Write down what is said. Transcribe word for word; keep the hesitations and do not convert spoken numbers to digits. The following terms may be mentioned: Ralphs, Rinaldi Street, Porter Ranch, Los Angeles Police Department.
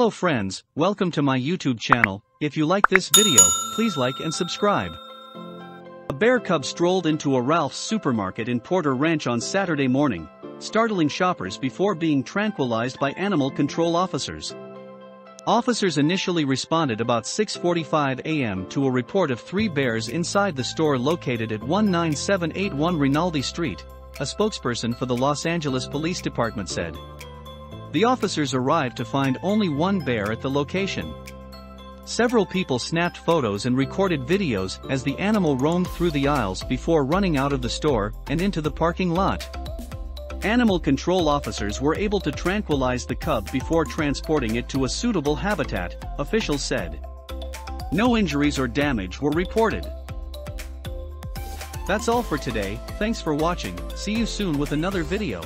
Hello friends, welcome to my YouTube channel. If you like this video, please like and subscribe. A bear cub strolled into a Ralphs supermarket in Porter Ranch on Saturday morning, startling shoppers before being tranquilized by animal control officers. Officers initially responded about six forty-five a m to a report of three bears inside the store located at one nine seven eight one Rinaldi Street, a spokesperson for the Los Angeles Police Department said. The officers arrived to find only one bear at the location. Several people snapped photos and recorded videos as the animal roamed through the aisles before running out of the store and into the parking lot. Animal control officers were able to tranquilize the cub before transporting it to a suitable habitat, officials said. No injuries or damage were reported. That's all for today. Thanks for watching. See you soon with another video.